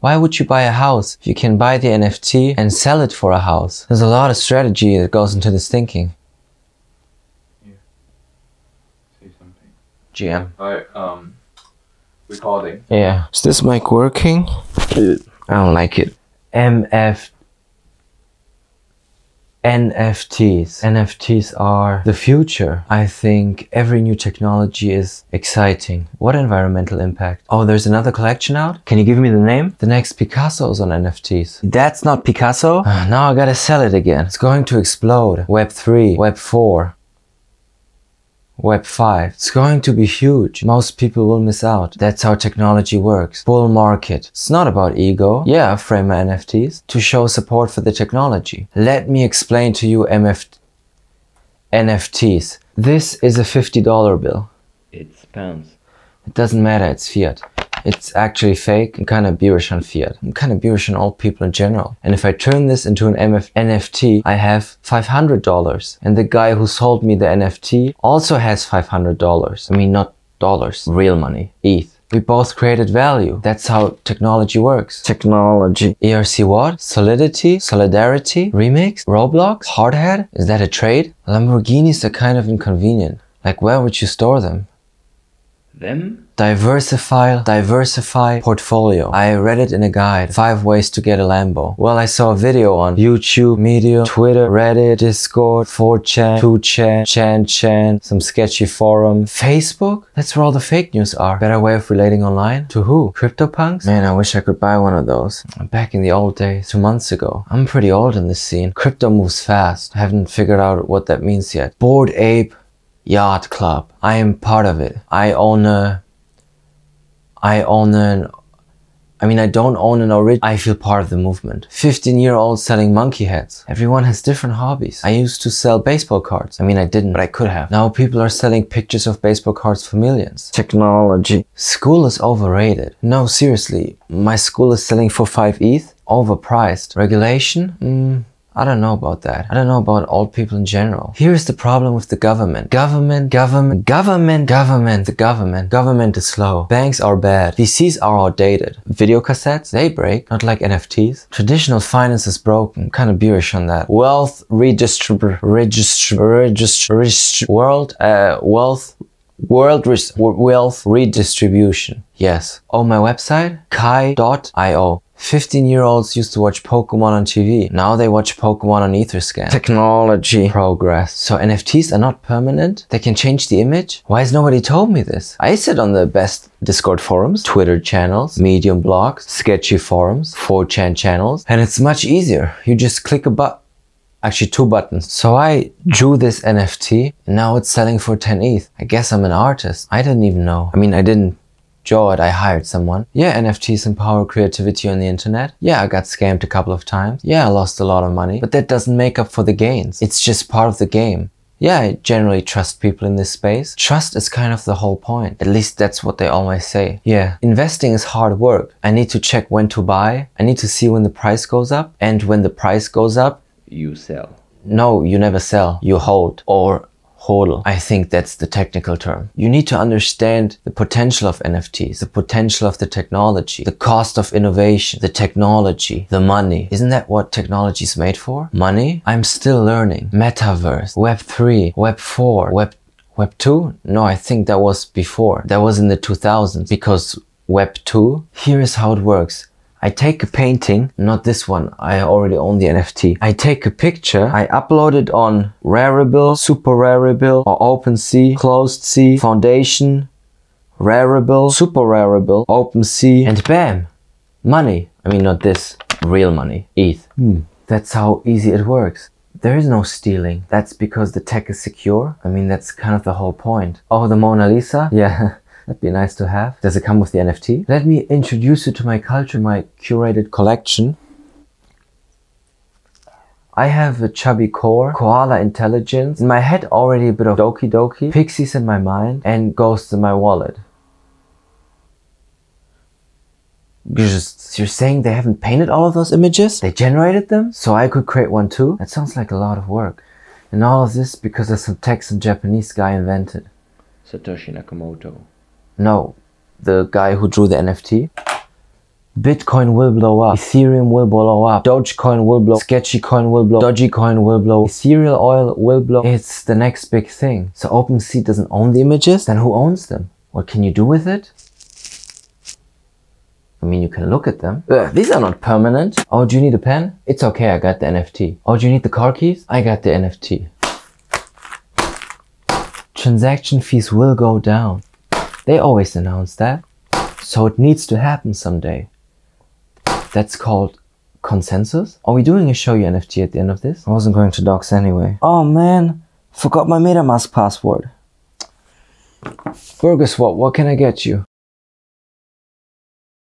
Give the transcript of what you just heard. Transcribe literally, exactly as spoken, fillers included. Why would you buy a house if you can buy the N F T and sell it for a house? There's a lot of strategy that goes into this thinking. Yeah. Say something. G M. Alright, um, recording. Yeah. Is this mic working? I don't like it. M F T. N F Ts. N F Ts are the future. I think every new technology is exciting. What environmental impact? Oh, there's another collection out? Can you give me the name? The next Picasso's on N F Ts. That's not Picasso. Uh, now I gotta sell it again. It's going to explode. Web three, Web four, Web five. It's going to be huge. Most people will miss out. That's how technology works. Bull market. It's not about ego. Yeah, frame N F Ts to show support for the technology. Let me explain to you M F N F Ts. This is a fifty dollar bill. It's pounds. It doesn't matter. It's fiat. It's actually fake. I'm kind of bearish on fiat. I'm kind of bearish on all people in general. And if I turn this into an M F N F T, I have five hundred dollars. And the guy who sold me the N F T also has five hundred dollars. I mean, not dollars, real money, E T H. We both created value. That's how technology works. Technology. E R C what? Solidity, Solidarity, Remix, Roblox, Hardhat. Is that a trade? Lamborghinis are kind of inconvenient. Like, where would you store them? Them? Diversify, diversify portfolio. I read it in a guide, five ways to get a Lambo. Well, I saw a video on YouTube, Medium, Twitter, Reddit, Discord, four chan, two chan, Chan Chan, some sketchy forum, Facebook. That's where all the fake news are. Better way of relating online? To who? CryptoPunks? Man, I wish I could buy one of those. Back in the old days, two months ago. I'm pretty old in this scene. Crypto moves fast. I haven't figured out what that means yet. Bored Ape Yacht Club. I am part of it. I own a... I own an, I mean, I don't own an origin. I feel part of the movement. fifteen year old selling monkey heads. Everyone has different hobbies. I used to sell baseball cards. I mean, I didn't, but I could have. Now people are selling pictures of baseball cards for millions. Technology. School is overrated. No, seriously. My school is selling for five E T H. Overpriced. Regulation? Mm. I don't know about that. I don't know about old people in general. Here's the problem with the government. Government, government, government, government, the government. Government is slow. Banks are bad. V Cs are outdated. Video cassettes, they break, not like N F Ts. Traditional finance is broken. Kind of bearish on that. Wealth redistrib... Registr... Registr... Registr... World... Uh, wealth... World res wealth redistribution. Yes. Oh, my website? kai dot I O. fifteen year olds used to watch Pokemon on T V. Now they watch Pokemon on Etherscan. Technology. Progress. So N F Ts are not permanent? They can change the image? Why has nobody told me this? I sit on the best Discord forums, Twitter channels, Medium blogs, sketchy forums, four chan channels. And it's much easier. You just click a button. Actually, two buttons. So I drew this N F T. And now it's selling for ten E T H. I guess I'm an artist. I didn't even know. I mean, I didn't. Jord, I hired someone. Yeah, N F Ts empower creativity on the internet. Yeah, I got scammed a couple of times. Yeah, I lost a lot of money. But that doesn't make up for the gains. It's just part of the game. Yeah, I generally trust people in this space. Trust is kind of the whole point. At least that's what they always say. Yeah, investing is hard work. I need to check when to buy. I need to see when the price goes up. And when the price goes up, you sell. No, you never sell. You hold. Or H O D L. I think that's the technical term. You need to understand the potential of N F Ts, the potential of the technology, the cost of innovation, the technology, the money. Isn't that what technology is made for? Money? I'm still learning. Metaverse, Web three, Web four, Web... Web two? No, I think that was before. That was in the two thousands because Web two? Here is how it works. I take a painting, not this one, I already own the N F T. I take a picture, I upload it on Rarible, Super Rarible, or OpenSea, Closed Sea, Foundation, Rarible, Super Rarible, OpenSea, and bam! Money. I mean, not this, real money, E T H. Hmm. That's how easy it works. There is no stealing. That's because the tech is secure. I mean, that's kind of the whole point. Oh, the Mona Lisa? Yeah. That'd be nice to have. Does it come with the N F T? Let me introduce you to my culture, my curated collection. I have a chubby core, koala intelligence, in my head already a bit of doki doki, pixies in my mind, and ghosts in my wallet. You're, just, you're saying they haven't painted all of those images? They generated them? So I could create one too? That sounds like a lot of work. And all of this because of some tech some Japanese guy invented. Satoshi Nakamoto. No, the guy who drew the N F T. Bitcoin will blow up, Ethereum will blow up, Dogecoin will blow, Sketchy Coin will blow, Dogecoin will blow, Ethereal Oil will blow. It's the next big thing. So OpenSea doesn't own the images, then who owns them? What can you do with it? I mean, you can look at them. Ugh, these are not permanent. Oh, do you need a pen? It's okay, I got the N F T. Oh, do you need the car keys? I got the N F T. Transaction fees will go down. They always announce that. So it needs to happen someday. That's called consensus. Are we doing a show you N F T at the end of this? I wasn't going to docs anyway. Oh man, forgot my MetaMask password. Fergus, what, what can I get you?